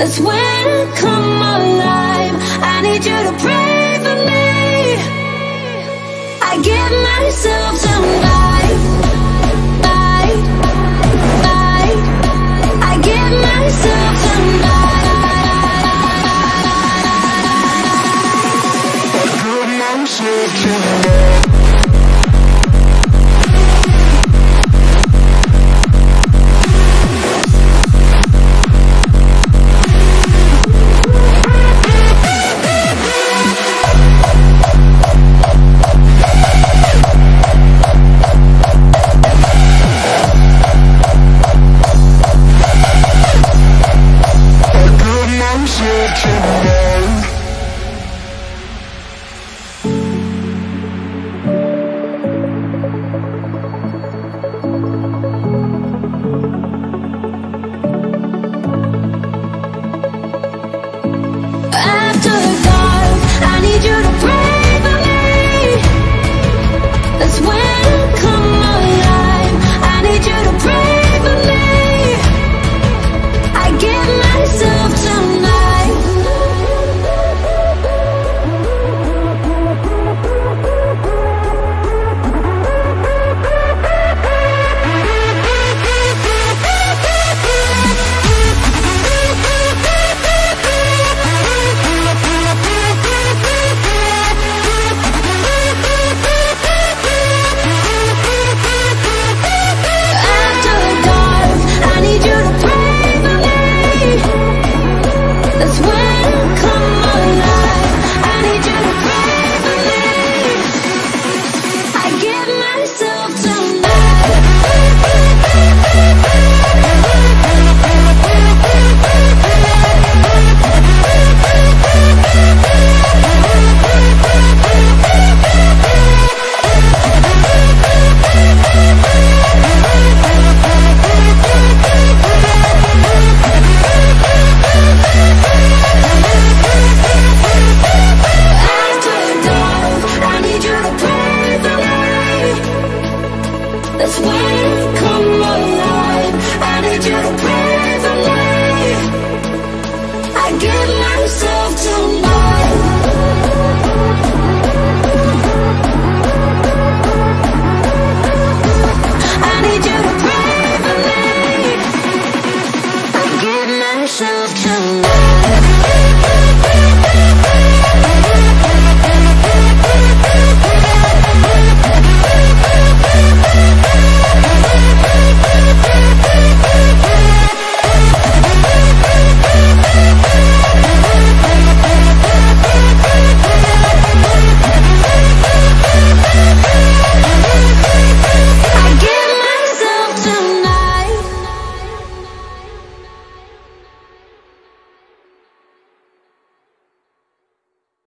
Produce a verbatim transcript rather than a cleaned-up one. That's when I come alive. I need you to pray for me. I give myself some life, life, life. I give myself some life. I give myself some life. That's when I come.